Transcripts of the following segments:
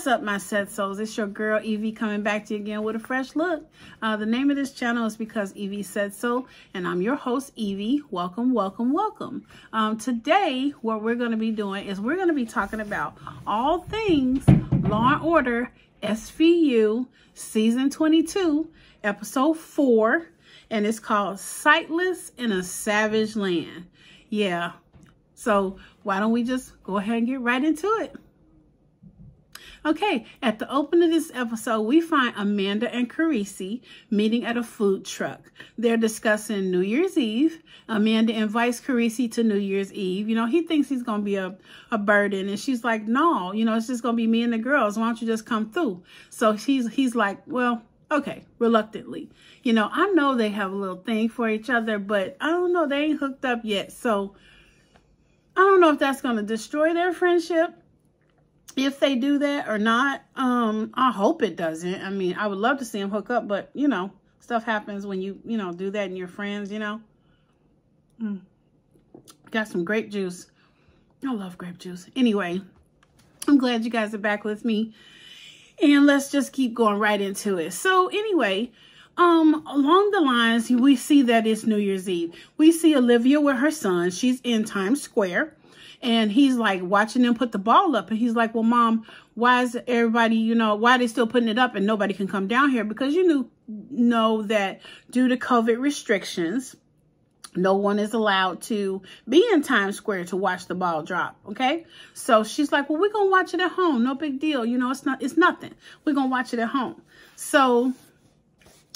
What's up, my said souls? It's your girl Evie coming back to you again with a fresh look. The name of this channel is Because Evie Said So, and I'm your host Evie. Welcome, welcome, welcome. Today, what we're going to be doing is we're going to be talking about all things Law and Order SVU Season 22, Episode 4, and it's called Sightless in a Savage Land. Yeah, so why don't we just go ahead and get right into it? Okay, at the opening of this episode, we find Amanda and Carisi meeting at a food truck. They're discussing New Year's Eve. Amanda invites Carisi to New Year's Eve. You know, he thinks he's going to be a burden. And she's like, no, you know, it's just going to be me and the girls. Why don't you just come through? So he's like, well, okay, reluctantly. You know, I know they have a little thing for each other, but I don't know. They ain't hooked up yet. So I don't know if that's going to destroy their friendship, if they do that or not. I hope it doesn't. I mean, I would love to see them hook up, but, you know, stuff happens when you know, do that and you're friends, you know. Got some grape juice. I love grape juice. Anyway, I'm glad you guys are back with me. And let's just keep going right into it. So, anyway, along the lines, we see that it's New Year's Eve. We see Olivia with her son. She's in Times Square. And he's like watching them put the ball up. And he's like, well, Mom, why is everybody, you know, why are they still putting it up and nobody can come down here? Because you know that due to COVID restrictions, no one is allowed to be in Times Square to watch the ball drop. Okay. So she's like, well, we're going to watch it at home. No big deal. You know, it's nothing. We're going to watch it at home. So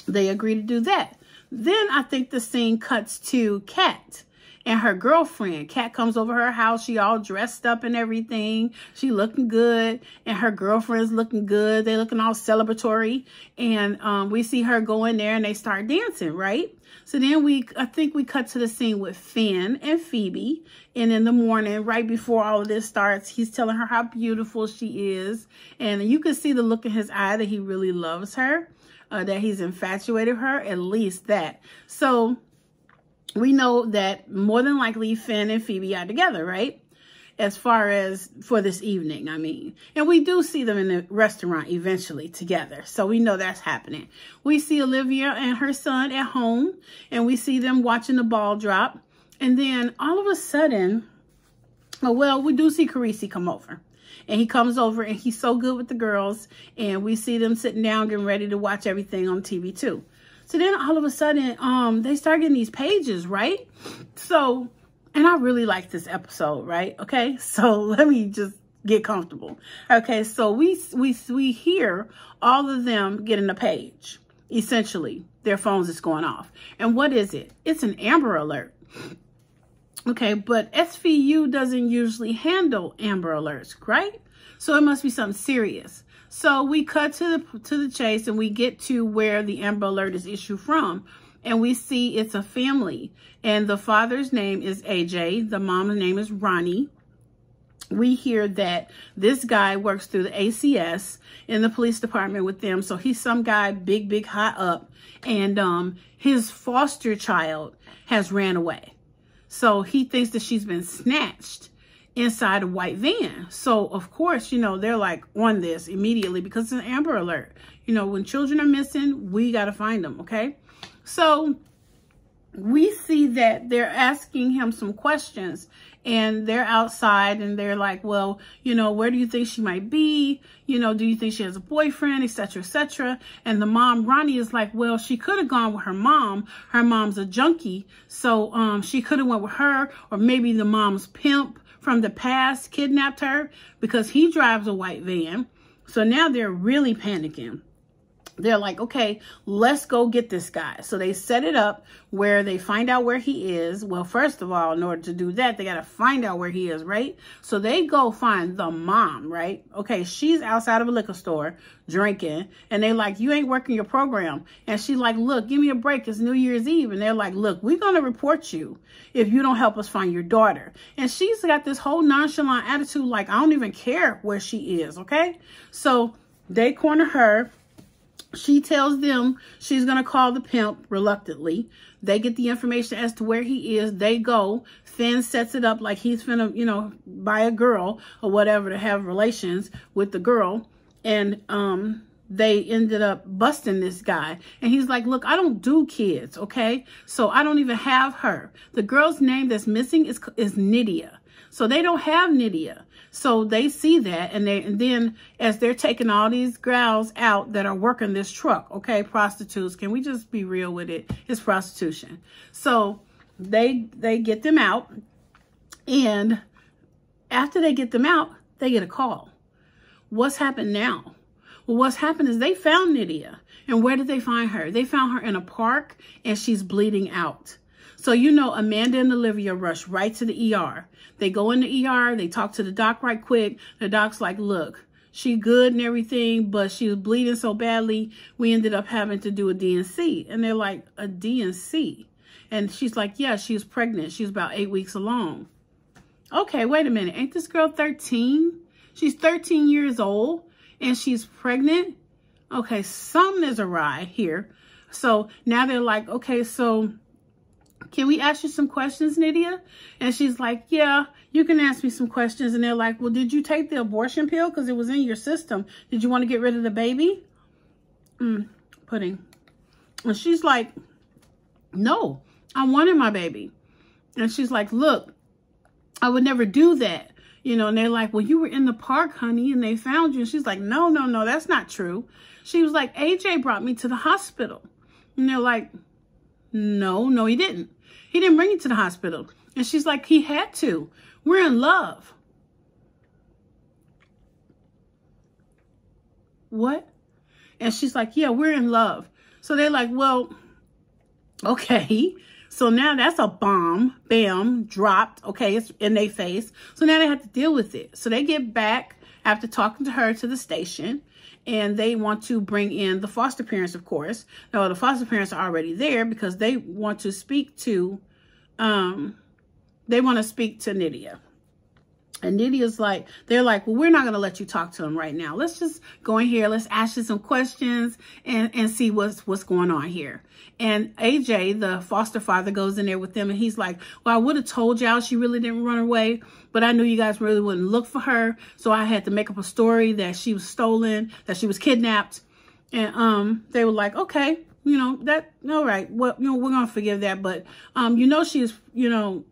they agree to do that. Then I think the scene cuts to Kat and her girlfriend. Kat comes over her house. She all dressed up and everything. She looking good. And her girlfriend's looking good. They looking all celebratory. And we see her go in there and they start dancing, right? So then I think we cut to the scene with Finn and Phoebe. And in the morning, right before all of this starts, he's telling her how beautiful she is. And you can see the look in his eye that he really loves her. That he's infatuated her. At least that. So we know that more than likely Finn and Phoebe are together, right? As far as for this evening, I mean. And we do see them in the restaurant eventually together. So we know that's happening. We see Olivia and her son at home. And we see them watching the ball drop. And then all of a sudden, well, we do see Carisi come over. And he comes over and he's so good with the girls. And we see them sitting down getting ready to watch everything on TV too. So then all of a sudden, they start getting these pages, right? So, and I really like this episode, right? Okay, so let me just get comfortable. Okay, so we hear all of them getting a page. Essentially, their phones is going off. And what is it? It's an Amber Alert. Okay, but SVU doesn't usually handle Amber Alerts, right? So it must be something serious. So we cut to the chase and we get to where the Amber Alert is issued from. And we see it's a family. And the father's name is AJ. The mom's name is Ronnie. We hear that this guy works through the ACS in the police department with them. So he's some guy big, big high up. And his foster child has ran away. So he thinks that she's been snatched inside a white van. So of course, you know, they're like on this immediately because it's an Amber Alert. You know, when children are missing, we got to find them. Okay. So we see that they're asking him some questions and they're outside and they're like, well, you know, where do you think she might be? You know, do you think she has a boyfriend, et cetera, et cetera? And the mom, Ronnie, is like, well, she could have gone with her mom. Her mom's a junkie. So she could have went with her, or maybe the mom's pimp from the past kidnapped her because he drives a white van. So now they're really panicking. They're like, okay, let's go get this guy. So they set it up where they find out where he is. Well, first of all, in order to do that, they got to find out where he is, right? So they go find the mom, right? Okay, she's outside of a liquor store drinking. And they're like, you ain't working your program. And she's like, look, give me a break. It's New Year's Eve. And they're like, look, we're going to report you if you don't help us find your daughter. And she's got this whole nonchalant attitude, like, I don't even care where she is, okay? So they corner her. She tells them she's going to call the pimp reluctantly. They get the information as to where he is. They go. Finn sets it up like he's finna, you know, buy a girl or whatever to have relations with the girl. and they ended up busting this guy. And he's like, look, I don't do kids, okay? So I don't even have her. The girl's name that's missing is Nadia. So they don't have Nadia. So they see that, and then as they're taking all these gals out that are working this truck, okay, prostitutes, can we just be real with it? It's prostitution. So they get them out, and after they get them out, they get a call. What's happened now? Well, what's happened is they found Nadia. And where did they find her? They found her in a park, and she's bleeding out. So, you know, Amanda and Olivia rush right to the ER. They go in the ER. They talk to the doc right quick. The doc's like, look, she good and everything, but she was bleeding so badly, we ended up having to do a DNC. And they're like, a DNC? And she's like, yeah, she's pregnant. She's about 8 weeks along. Okay, wait a minute. Ain't this girl 13? She's 13 years old, and she's pregnant? Okay, something is awry here. So now they're like, okay, so can we ask you some questions, Nadia? And she's like, yeah, you can ask me some questions. And they're like, well, did you take the abortion pill? Because it was in your system. Did you want to get rid of the baby? Pudding. And she's like, no, I wanted my baby. And she's like, look, I would never do that. You know, and they're like, well, you were in the park, honey, and they found you. And she's like, no, no, no, that's not true. She was like, AJ brought me to the hospital. And they're like, no, no, he didn't. He didn't bring you to the hospital. And she's like, he had to. We're in love. What? And she's like, yeah, we're in love. So they're like, well, okay. So now that's a bomb, bam, dropped, okay, it's in their face. So now they have to deal with it. So they get back after talking to her to the station, and they want to bring in the foster parents, of course. Now, the foster parents are already there because they want to speak to, Nadia. And Nadia's like, they're like, well, we're not going to let you talk to them right now. Let's just go in here. Let's ask you some questions and see what's going on here. And AJ, the foster father, goes in there with them. And he's like, well, I would have told y'all she really didn't run away, but I knew you guys really wouldn't look for her. So I had to make up a story that she was stolen, that she was kidnapped. And they were like, okay, you know, that, all right, well, you know, we're going to forgive that. But, you know, she's, you know,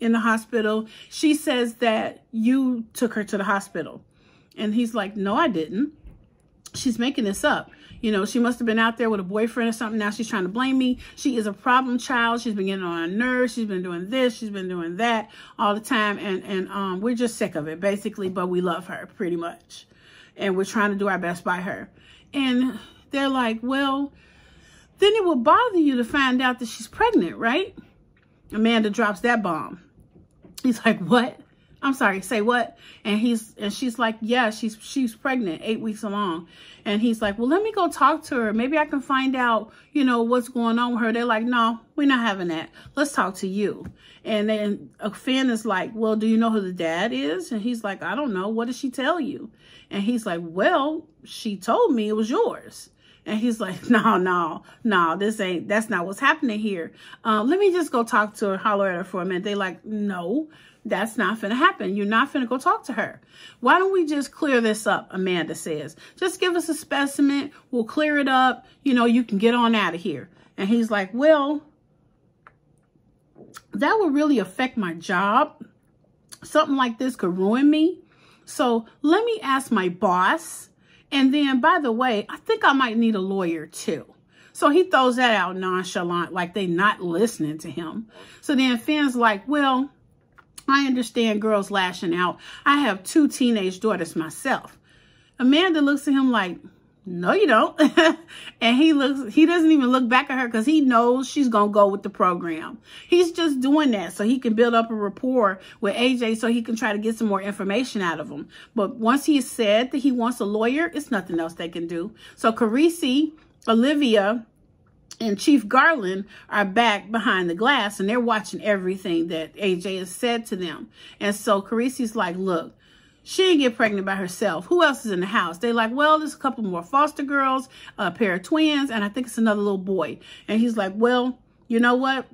in the hospital. She says that you took her to the hospital. And he's like, no, I didn't. She's making this up. You know, she must have been out there with a boyfriend or something. Now she's trying to blame me. She is a problem child. She's been getting on our nerves. She's been doing this. She's been doing that all the time. And we're just sick of it, basically. But we love her, pretty much. And we're trying to do our best by her. And they're like, well, then it would bother you to find out that she's pregnant, right? Amanda drops that bomb. He's like, what? I'm sorry, say what? And she's like, yeah, she's pregnant, 8 weeks along. And he's like, well, let me go talk to her. Maybe I can find out, you know, what's going on with her. They're like, no, we're not having that. Let's talk to you. And then Finn is like, well, do you know who the dad is? And he's like, I don't know. What did she tell you? And he's like, well, she told me it was yours. And he's like, no, no, no, that's not what's happening here. Let me just go talk to her, holler at her for a minute. They like, no, that's not finna happen. You're not finna go talk to her. Why don't we just clear this up? Amanda says, just give us a specimen. We'll clear it up. You know, you can get on out of here. And he's like, well, that would really affect my job. Something like this could ruin me. So let me ask my boss. And then, by the way, I think I might need a lawyer too. So he throws that out nonchalant, like they not listening to him. So then Finn's like, well, I understand girls lashing out. I have two teenage daughters myself. Amanda looks at him like, no, you don't. And he doesn't even look back at her because he knows she's going to go with the program. He's just doing that so he can build up a rapport with AJ so he can try to get some more information out of him. But once he said that he wants a lawyer, it's nothing else they can do. So Carisi, Olivia, and Chief Garland are back behind the glass, and they're watching everything that AJ has said to them. And so Carisi's like, look, she didn't get pregnant by herself. Who else is in the house? They're like, well, there's a couple more foster girls, a pair of twins, and I think it's another little boy. And he's like, well, you know what?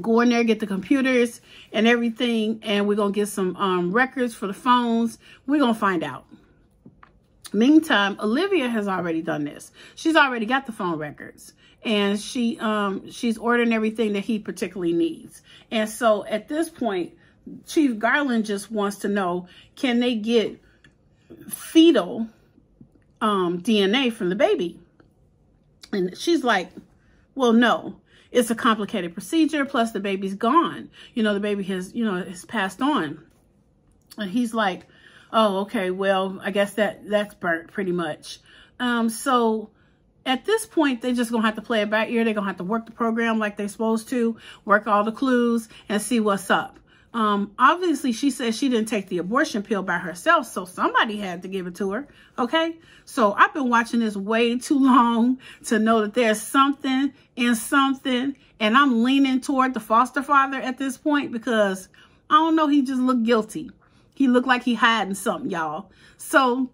Go in there, get the computers and everything, and we're going to get some records for the phones. We're going to find out. Meantime, Olivia has already done this. She's already got the phone records, and she's ordering everything that he particularly needs. And so at this point, Chief Garland just wants to know, can they get fetal DNA from the baby? And she's like, well, no, it's a complicated procedure. Plus the baby's gone. You know, the baby has, you know, has passed on. And he's like, oh, okay, well, I guess that's burnt pretty much. So at this point, they just gonna have to play it by ear. They're gonna have to work the program like they're supposed to, work all the clues and see what's up. Obviously she says she didn't take the abortion pill by herself, so somebody had to give it to her. Okay. So I've been watching this way too long to know that there's something in something, and I'm leaning toward the foster father at this point because I don't know. He just looked guilty. He looked like he hiding something, y'all. So,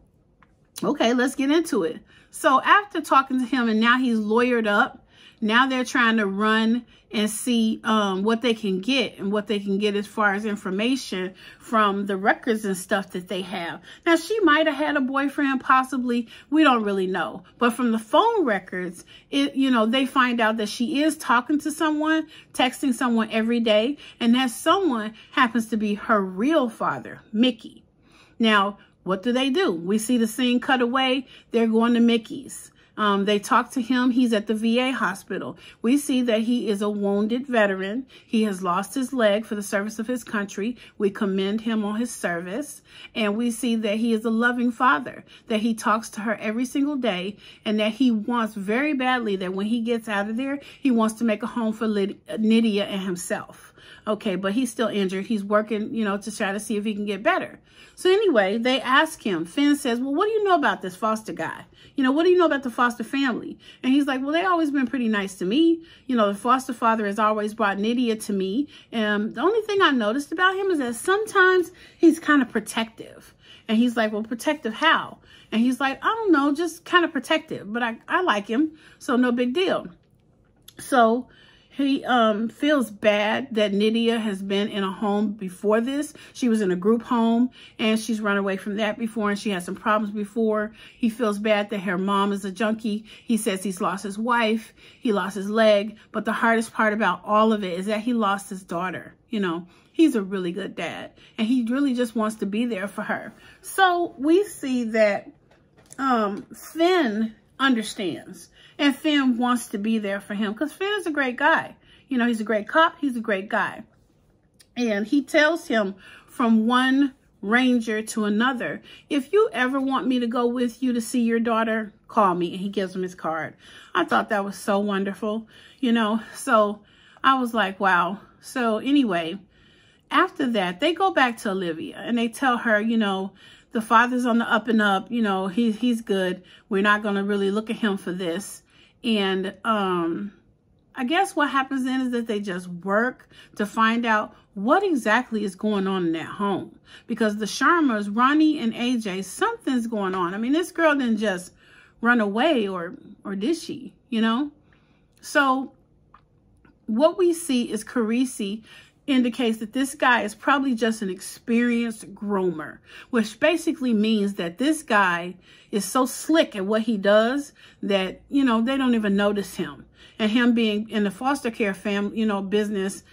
okay, let's get into it. So after talking to him, and now he's lawyered up, now they're trying to run and see what they can get, and what they can get as far as information from the records and stuff that they have. Now, she might have had a boyfriend, possibly. We don't really know. But from the phone records, you know, they find out that she is talking to someone, texting someone every day. And that someone happens to be her real father, Mickey. Now, what do? We see the scene cut away. They're going to Mickey's. They talk to him. He's at the VA hospital. We see that he is a wounded veteran. He has lost his leg for the service of his country. We commend him on his service. And we see that he is a loving father, that he talks to her every single day, and that he wants very badly that when he gets out of there, he wants to make a home for Nadia and himself. Okay, but he's still injured. He's working, you know, to try to see if he can get better. So anyway, they ask him. Finn says, well, what do you know about this foster guy? You know, what do you know about the foster family? And he's like, well, they've always been pretty nice to me. You know, the foster father has always brought Nadia to me. And the only thing I noticed about him is that sometimes he's kind of protective. And he's like, well, protective how? And he's like, I don't know, just kind of protective. But I like him, so no big deal. So he feels bad that Nadia has been in a home before this. She was in a group home, and she's run away from that before, and she had some problems before. He feels bad that her mom is a junkie. He says he's lost his wife. He lost his leg. But the hardest part about all of it is that he lost his daughter. You know, he's a really good dad, and he really just wants to be there for her. So we see that Finn understands. And Finn wants to be there for him because Finn is a great guy. You know, he's a great cop. He's a great guy. And he tells him from one ranger to another, if you ever want me to go with you to see your daughter, call me. And he gives him his card. I thought that was so wonderful, you know. So I was like, wow. So anyway, after that, they go back to Olivia and they tell her, you know, the father's on the up and up, you know, he's good. We're not going to really look at him for this. And I guess what happens then is that they just work to find out what exactly is going on in that home. Because the Sharmas, Ronnie and AJ, something's going on. I mean, this girl didn't just run away, or did she, you know? So what we see is Carisi indicates that this guy is probably just an experienced groomer, which basically means that this guy is so slick at what he does that, you know, they don't even notice him. And him being in the foster care family, you know, business,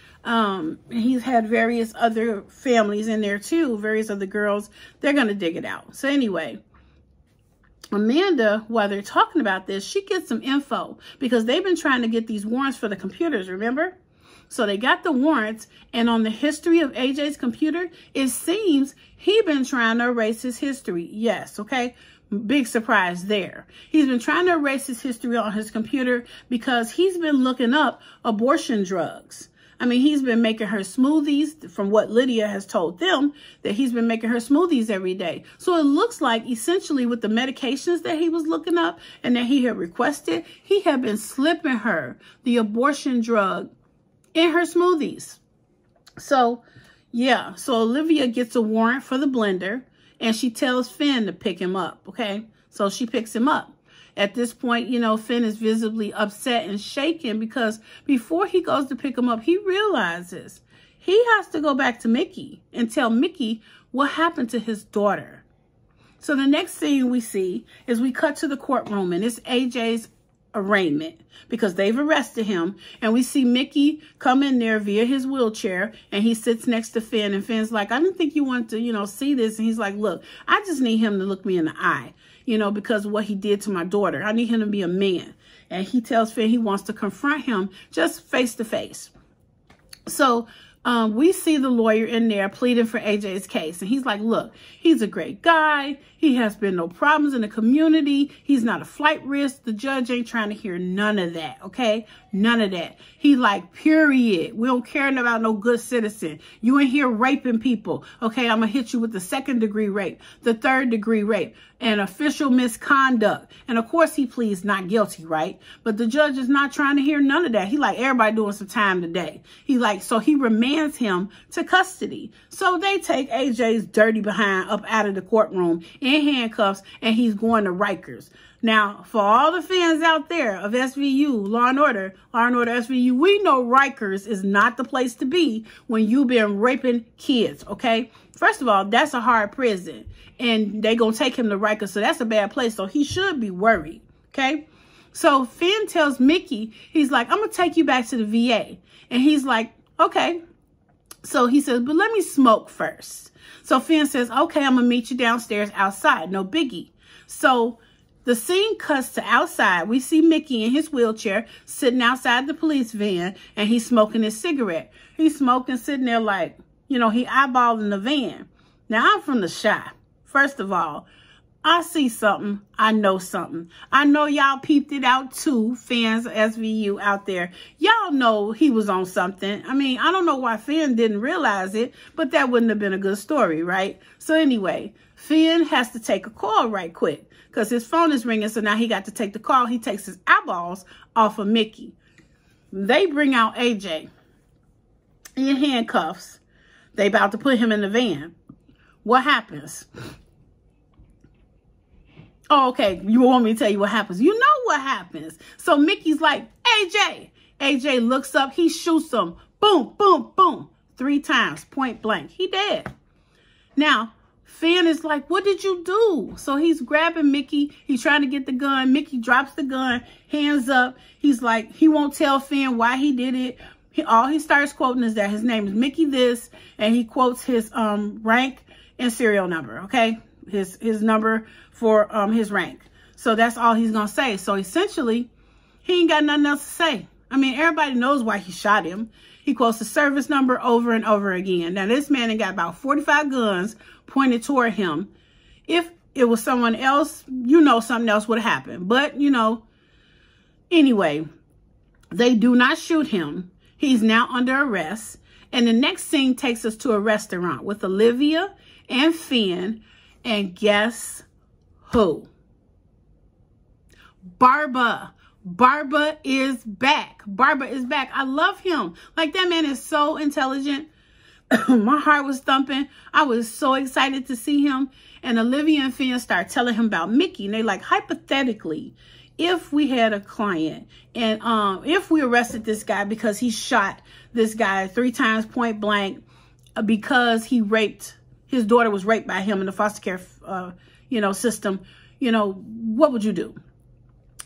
he's had various other families in there too, various other girls. They're going to dig it out. So anyway, Amanda, while they're talking about this, she gets some info because they've been trying to get these warrants for the computers, remember? So they got the warrants, and on the history of AJ's computer, it seems he's been trying to erase his history. Yes, okay? Big surprise there. He's been trying to erase his history on his computer because he's been looking up abortion drugs. I mean, he's been making her smoothies, from what Lydia has told them, that he's been making her smoothies every day. So it looks like essentially with the medications that he was looking up and that he had requested, he had been slipping her the abortion drug in her smoothies. So, yeah. So Olivia gets a warrant for the blender, and she tells Finn to pick him up, okay? So she picks him up. At this point, you know, Finn is visibly upset and shaken because before he goes to pick him up, he realizes he has to go back to Mickey and tell Mickey what happened to his daughter. So the next scene we see is we cut to the courtroom, and it's AJ's arraignment because they've arrested him. And we see Mickey come in there via his wheelchair, and he sits next to Finn, and Finn's like, I didn't think you wanted to, see this. And he's like, look, I just need him to look me in the eye, because of what he did to my daughter. I need him to be a man. And he tells Finn he wants to confront him just face to face. So we see the lawyer in there pleading for AJ's case. And he's like, look, he's a great guy. He has been no problems in the community. He's not a flight risk. The judge ain't trying to hear none of that, okay? None of that. He like, period. We don't care about no good citizen. You in here raping people, okay? I'm going to hit you with the 2nd-degree rape, the 3rd-degree rape, and official misconduct. And of course he pleads not guilty, right? But the judge is not trying to hear none of that. He like, everybody doing some time today. He like, so he remands him to custody. So they take AJ's dirty behind up out of the courtroom in handcuffs, and he's going to Rikers. Now, for all the fans out there of SVU, Law and Order SVU, we know Rikers is not the place to be when you've been raping kids, okay? First of all, that's a hard prison, and they going to take him to Rikers, so that's a bad place, so he should be worried, okay? So Finn tells Mickey, he's like, I'm going to take you back to the VA, and he's like, okay. So he says, but let me smoke first. So Finn says, okay, I'm going to meet you downstairs outside, no biggie. So the scene cuts to outside. We see Mickey in his wheelchair sitting outside the police van, and he's smoking his cigarette. He's smoking, sitting there like, he eyeballing the van. Now, I'm from the shop. First of all, I see something. I know something. I know y'all peeped it out too, fans of SVU out there. Y'all know he was on something. I mean, I don't know why Finn didn't realize it, but that wouldn't have been a good story, right? So anyway, Finn has to take a call right quick because his phone is ringing, so now he got to take the call. He takes his eyeballs off of Mickey. They bring out AJ in handcuffs. They about to put him in the van. What happens? Oh, okay, you want me to tell you what happens? You know what happens. So Mickey's like, AJ. AJ looks up. He shoots him. Boom, boom, boom. 3 times, point blank. He dead. Now, Finn is like, what did you do? So he's grabbing Mickey. He's trying to get the gun. Mickey drops the gun, hands up. He's like, he won't tell Finn why he did it. All he starts quoting is that his name is Mickey this, and he quotes his rank and serial number, okay? His number for his rank. So that's all he's going to say. So essentially, he ain't got nothing else to say. I mean, everybody knows why he shot him. He quotes the service number over and over again. Now, this man got about 45 guns pointed toward him. If it was someone else, something else would happen. But, anyway, they do not shoot him. He's now under arrest. And the next scene takes us to a restaurant with Olivia and Finn. And guess who? Barba. Barba is back. Barba is back. I love him. Like, that man is so intelligent. My heart was thumping. I was so excited to see him. And Olivia and Finn start telling him about Mickey. And they like, hypothetically, if we had a client and if we arrested this guy because he shot this guy 3 times point blank because he raped his daughter was raped by him in the foster care, system, what would you do?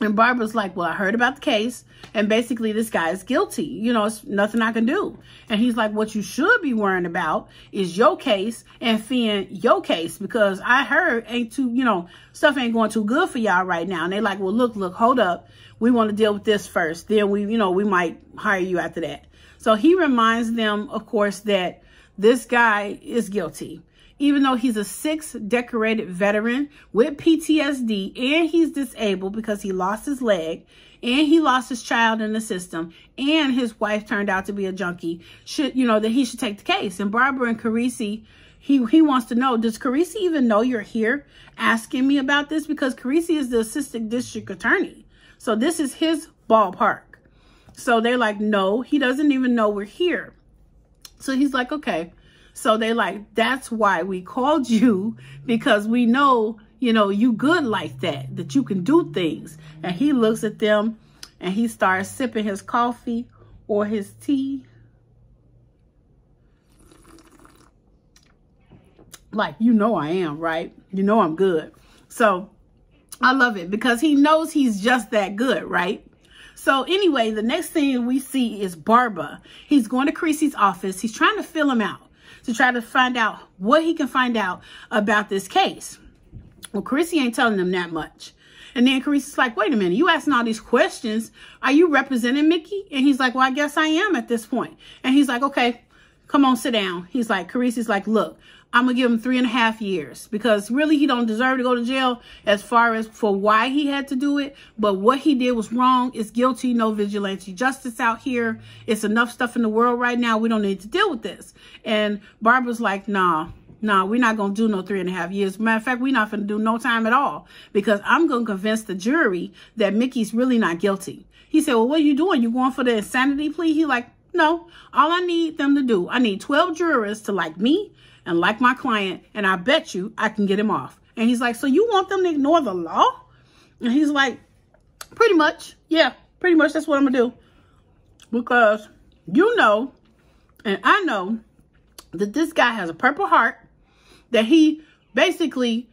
And Barbara's like, well, I heard about the case, and basically this guy is guilty. It's nothing I can do. And he's like, what you should be worrying about is your case and Finn your case, because I heard stuff ain't going too good for y'all right now. And they like, well, look, hold up. We want to deal with this first. Then we might hire you after that. So he reminds them, of course, that this guy is guilty. Even though he's a 6th decorated veteran with PTSD, and he's disabled because he lost his leg, and he lost his child in the system, and his wife turned out to be a junkie, that he should take the case. And Barbara and Carisi, he wants to know, does Carisi even know you're here asking me about this? Because Carisi is the assistant district attorney. So this is his ballpark. So they're like, no, he doesn't even know we're here. So he's like, okay. So they like, that's why we called you, because we know, you good like that, that you can do things. And he looks at them and he starts sipping his coffee or his tea. Like, you know I am, right? You know I'm good. So I love it because he knows he's just that good, right? So anyway, the next thing we see is Barba. He's going to Carisi's office. He's trying to fill him out to try to find out what he can find out about this case. Well, Carisi ain't telling him that much. And then Carisi's like, wait a minute, you asking all these questions. Are you representing Mickey? And he's like, well, I guess I am at this point. And he's like, okay, come on, sit down. He's like, Carisi's like, look, I'm going to give him 3.5 years because really he don't deserve to go to jail as far as for why he had to do it. But what he did was wrong. It's guilty. No vigilante justice out here. It's enough stuff in the world right now. We don't need to deal with this. And Barbara's like, nah, we're not going to do no 3.5 years. Matter of fact, we're not going to do no time at all because I'm going to convince the jury that Mickey's really not guilty. He said, well, what are you doing? You going for the insanity plea? He like, no, all I need them to do, I need 12 jurors to like me and like my client, and I bet you I can get him off. And he's like, so you want them to ignore the law? And he's like, pretty much, yeah, pretty much that's what I'm gonna do. Because you know, and I know that this guy has a purple heart, that he basically,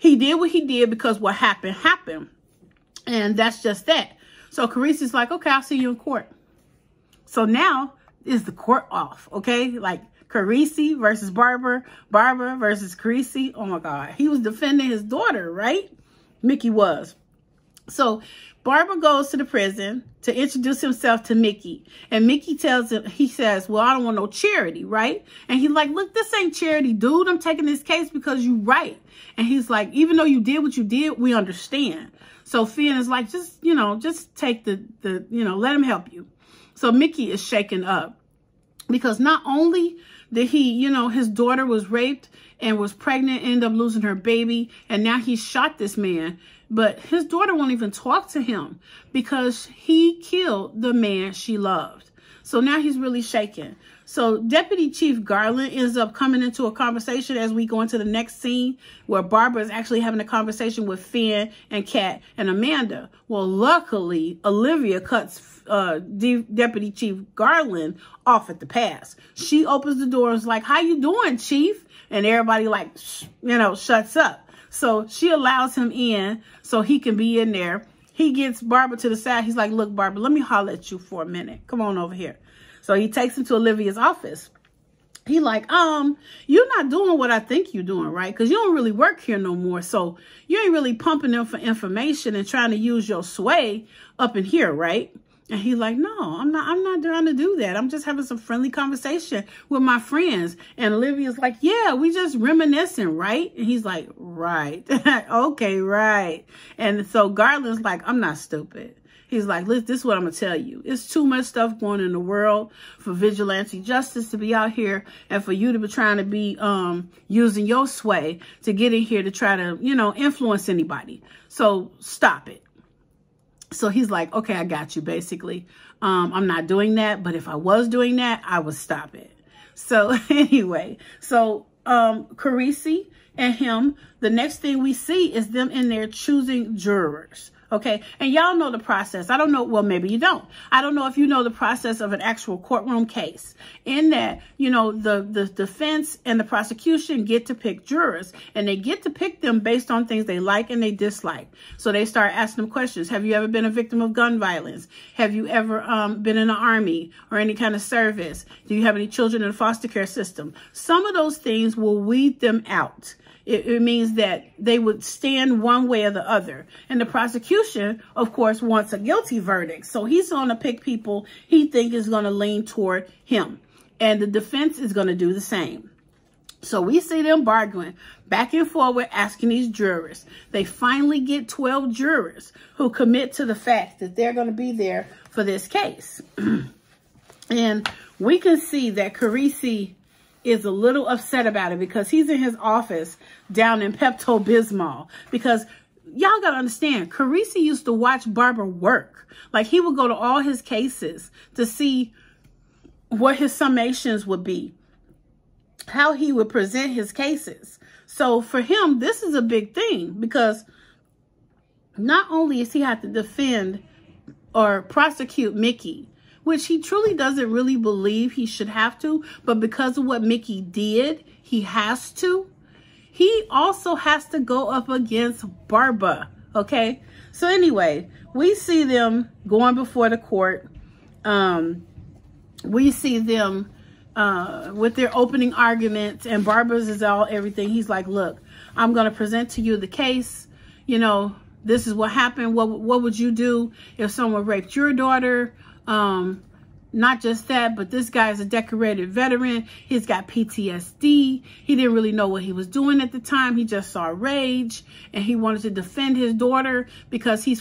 he did what he did because what happened, happened. And that's just that. So Carisi's like, okay, I'll see you in court. So now is the court off, okay? Like, Carisi versus Barba, Barba versus Carisi. Oh, my God. He was defending his daughter, right? Mickey was. So Barba goes to the prison to introduce himself to Mickey. And Mickey tells him, he says, well, I don't want no charity, right? And he's like, look, this ain't charity, dude. I'm taking this case because you right. And he's like, even though you did what you did, we understand. So Finn is like, just, you know, just take the you know, let him help you. So Mickey is shaken up. Because not only did he, you know, his daughter was raped and was pregnant, ended up losing her baby, and now he shot this man, but his daughter won't even talk to him because he killed the man she loved. So now he's really shaken. So Deputy Chief Garland ends up coming into a conversation as we go into the next scene where Barba is actually having a conversation with Finn and Kat and Amanda. Well, luckily, Olivia cuts Deputy Chief Garland off at the pass. She opens the door and is like, how you doing, Chief? And everybody like, you know, shuts up. So she allows him in so he can be in there. He gets Barba to the side. He's like, look, Barba, let me holler at you for a minute. Come on over here. So he takes him to Olivia's office. He like, you're not doing what I think you're doing, right? Because you don't really work here no more. So you ain't really pumping them for information and trying to use your sway up in here, right? And he like, no, I'm not trying to do that. I'm just having some friendly conversation with my friends. And Olivia's like, yeah, we just reminiscing, right? And he's like, right. Okay, right. And so Garland's like, I'm not stupid. He's like, this is what I'm going to tell you. It's too much stuff going in the world for vigilante justice to be out here and for you to be trying to be using your sway to get in here to try to, you know, influence anybody. So stop it. So he's like, okay, I got you, basically. I'm not doing that, but if I was doing that, I would stop it. So anyway, so Carisi and him, the next thing we see is them in there choosing jurors. Okay, and y'all know the process. I don't know, well, maybe you don't. I don't know if you know the process of an actual courtroom case in that, you know, the defense and the prosecution get to pick jurors and they get to pick them based on things they like and they dislike. So they start asking them questions. Have you ever been a victim of gun violence? Have you ever been in the army or any kind of service? Do you have any children in the foster care system? Some of those things will weed them out. It means that they would stand one way or the other. And the prosecution, of course, wants a guilty verdict. So he's going to pick people he thinks is going to lean toward him. And the defense is going to do the same. So we see them bargaining back and forward, asking these jurors. They finally get 12 jurors who commit to the fact that they're going to be there for this case. And we can see that Carisi is a little upset about it because he's in his office down in Pepto-Bismol because y'all got to understand, Carisi used to watch Barba work. Like he would go to all his cases to see what his summations would be, how he would present his cases. So for him, this is a big thing because not only is he have to defend or prosecute Mickey, which he truly doesn't really believe he should have to, but because of what Mickey did, he has to. he also has to go up against Barba, okay? So anyway, we see them going before the court. We see them with their opening arguments, and Barba's is all everything. He's like, look, I'm going to present to you the case. You know, this is what happened. What would you do if someone raped your daughter? Not just that, but this guy is a decorated veteran. He's got PTSD. He didn't really know what he was doing at the time. He just saw rage, and he wanted to defend his daughter because he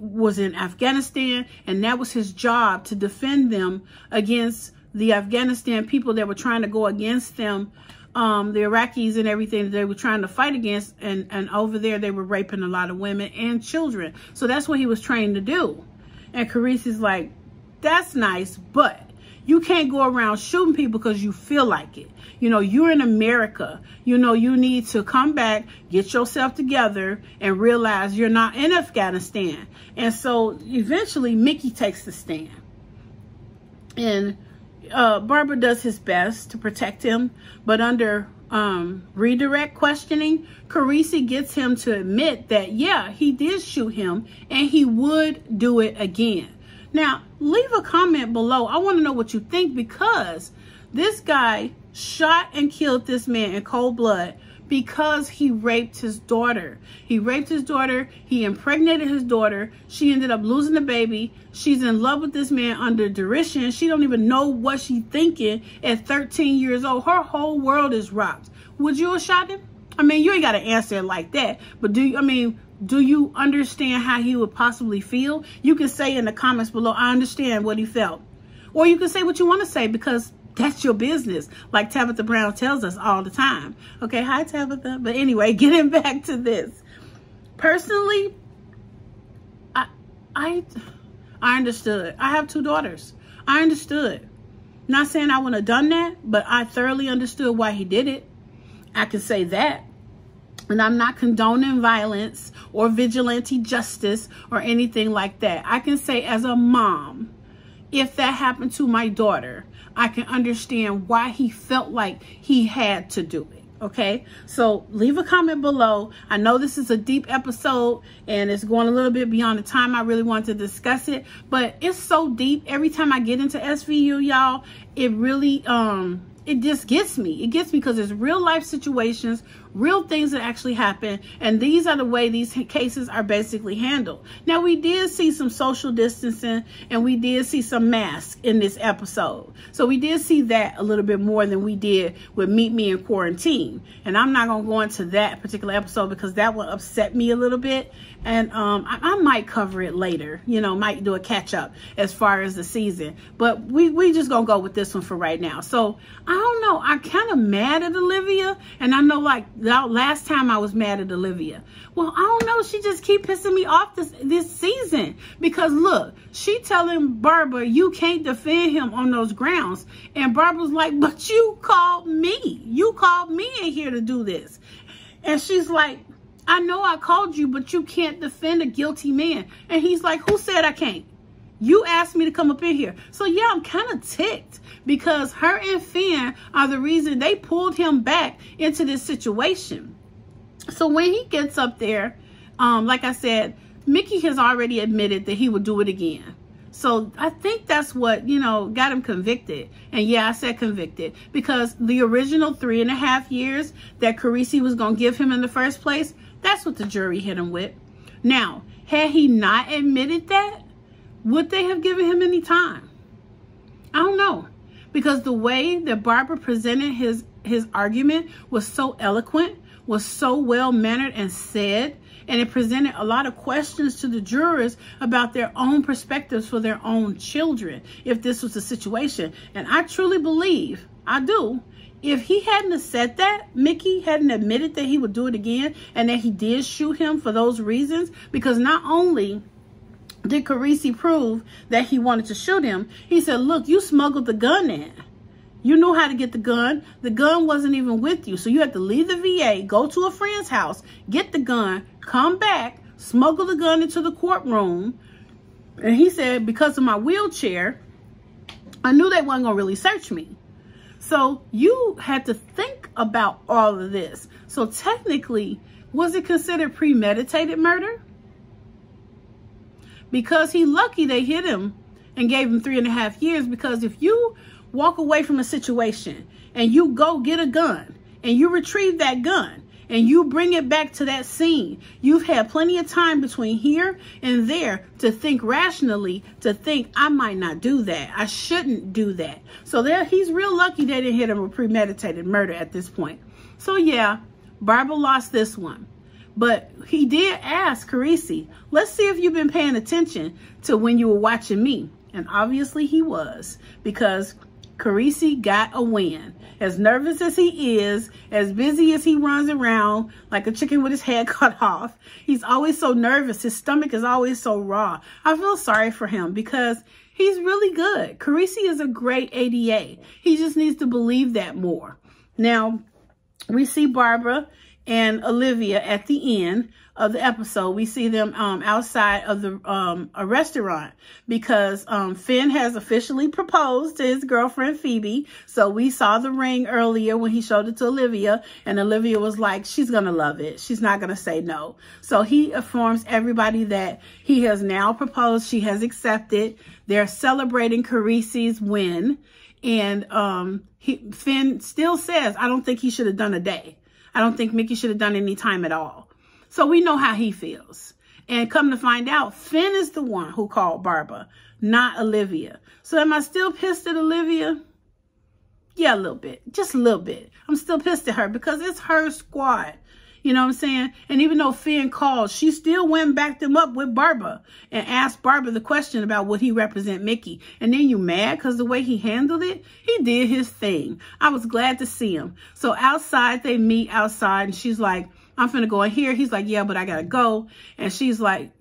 was in Afghanistan, and that was his job, to defend them against the Afghanistan people that were trying to go against them, the Iraqis and everything that they were trying to fight against. And over there, they were raping a lot of women and children. So that's what he was trained to do. And Carisi's like, that's nice, but you can't go around shooting people because you feel like it. You know, you're in America. You know, you need to come back, get yourself together, and realize you're not in Afghanistan. And so eventually Mickey takes the stand. And Barba does his best to protect him, but under redirect questioning, Carisi gets him to admit that, yeah, he did shoot him and he would do it again. Now, leave a comment below. I want to know what you think, because this guy shot and killed this man in cold blood because he raped his daughter. He raped his daughter. He impregnated his daughter. She ended up losing the baby. She's in love with this man under derision. She don't even know what she's thinking at 13 years old. Her whole world is rocked. Would you have shot him? I mean, you ain't got to answer it like that, but do you understand how he would possibly feel? You can say in the comments below, I understand what he felt. Or you can say what you want to say, because that's your business. Like Tabitha Brown tells us all the time. Okay, hi Tabitha. But anyway, getting back to this. Personally, I understood. I have two daughters. I understood. Not saying I wouldn't have done that, but I thoroughly understood why he did it. I can say that. And I'm not condoning violence or vigilante justice or anything like that. I can say, as a mom, if that happened to my daughter, I can understand why he felt like he had to do it. Okay, so leave a comment below. I know this is a deep episode and it's going a little bit beyond the time I really want to discuss it, but it's so deep. Every time I get into SVU, y'all, it really, it just gets me. It gets me because it's real life situations, real things that actually happen. And these are the way these cases are basically handled. Now, we did see some social distancing and we did see some masks in this episode. So we did see that a little bit more than we did with Meet Me in Quarantine. And I'm not going to go into that particular episode because that one upset me a little bit. And I might cover it later, you know, might do a catch up as far as the season. But we just going to go with this one for right now. So I don't know. I'm kind of mad at Olivia. And I know, like, last time I was mad at Olivia. Well, I don't know. She just keep pissing me off this season. Because look, she telling Barba, you can't defend him on those grounds. And Barba's like, but you called me. You called me in here to do this. And she's like, I know I called you, but you can't defend a guilty man. And he's like, who said I can't? You asked me to come up in here. So yeah, I'm kind of ticked because her and Finn are the reason they pulled him back into this situation. So when he gets up there, like I said, Mickey has already admitted that he would do it again. So I think that's what, you know, got him convicted. And yeah, I said convicted because the original 3.5 years that Carisi was going to give him in the first place, that's what the jury hit him with. Now, had he not admitted that, would they have given him any time? I don't know. Because the way that Barba presented his argument was so eloquent, was so well-mannered and said, and it presented a lot of questions to the jurors about their own perspectives for their own children, if this was the situation. And I truly believe, I do, if he hadn't said that, Mickey hadn't admitted that he would do it again and that he did shoot him for those reasons, because not only did Carisi prove that he wanted to shoot him, he said, look, you smuggled the gun in. You knew how to get the gun. The gun wasn't even with you. So you had to leave the VA, go to a friend's house, get the gun, come back, smuggle the gun into the courtroom. And he said, because of my wheelchair, I knew they weren't going to really search me. So you had to think about all of this. So technically, was it considered premeditated murder? Because he lucky they hit him and gave him 3.5 years, because if you walk away from a situation and you go get a gun and you retrieve that gun and you bring it back to that scene, you've had plenty of time between here and there to think rationally, to think, I might not do that. I shouldn't do that. So there, he's real lucky they didn't hit him with premeditated murder at this point. So yeah, Barba lost this one. But he did ask Carisi, let's see if you've been paying attention to when you were watching me. And obviously he was, because Carisi got a win. As nervous as he is, as busy as he runs around like a chicken with his head cut off, he's always so nervous. His stomach is always so raw. I feel sorry for him because he's really good. Carisi is a great ADA. He just needs to believe that more. Now, we see Barbara and Olivia at the end of the episode. We see them outside of the a restaurant, because Finn has officially proposed to his girlfriend Phoebe. So we saw the ring earlier when he showed it to Olivia, and Olivia was like, she's gonna love it, she's not gonna say no. So he informs everybody that he has now proposed, she has accepted. They're celebrating Carisi's win, and Finn still says, I don't think he should have done a day. I don't think Mickey should have done any time at all. So we know how he feels. And come to find out, Finn is the one who called Barba, not Olivia. So am I still pissed at Olivia? Yeah, a little bit. Just a little bit. I'm still pissed at her because it's her squad. You know what I'm saying? And even though Finn called, she still went and backed him up with Barba and asked Barba the question about would he represent Mickey. And then you mad because the way he handled it, he did his thing. I was glad to see him. So outside, they meet outside, and she's like, I'm finna go in here. He's like, yeah, but I gotta go. And she's like,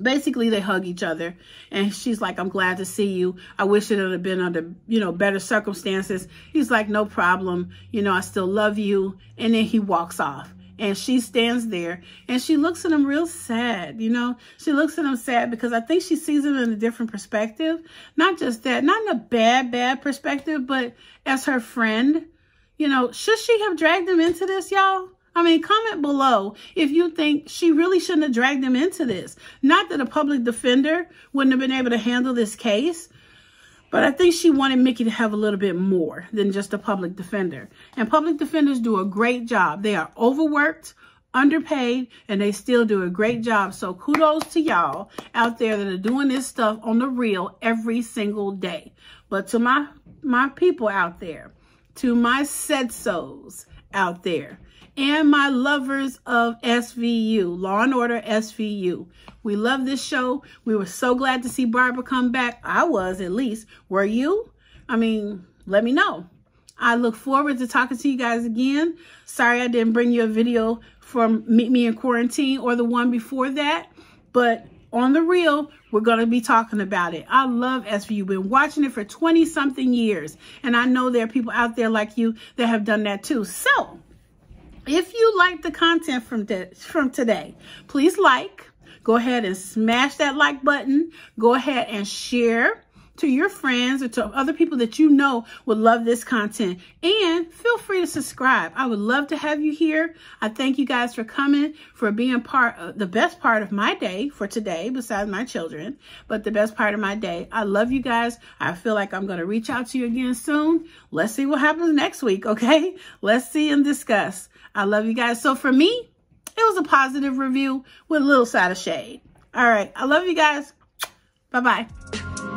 basically they hug each other, and she's like, I'm glad to see you. I wish it would have been under, you know, better circumstances. He's like, no problem. You know, I still love you. And then he walks off, and she stands there, and she looks at him real sad. You know, she looks at him sad because I think she sees him in a different perspective. Not just that, not in a bad, bad perspective, but as her friend, you know, should she have dragged him into this, y'all? I mean, comment below if you think she really shouldn't have dragged them into this. Not that a public defender wouldn't have been able to handle this case, but I think she wanted Mickey to have a little bit more than just a public defender. And public defenders do a great job. They are overworked, underpaid, and they still do a great job. So kudos to y'all out there that are doing this stuff on the real every single day. But to my people out there, to my said-sos out there, and my lovers of SVU, Law and Order SVU. We love this show. We were so glad to see Barba come back. I was, at least. Were you? I mean, let me know. I look forward to talking to you guys again. Sorry I didn't bring you a video from Meet Me in Quarantine or the one before that, but on the real, we're going to be talking about it. I love SVU. Been watching it for 20-something years, and I know there are people out there like you that have done that too. So, if you like the content from today, please like. Go ahead and smash that like button. Go ahead and share to your friends or to other people that you know would love this content. And feel free to subscribe. I would love to have you here. I thank you guys for coming, for being part of the best part of my day for today, besides my children, but the best part of my day. I love you guys. I feel like I'm going to reach out to you again soon. Let's see what happens next week, okay? Let's see and discuss. I love you guys. So for me, it was a positive review with a little side of shade. All right. I love you guys. Bye-bye.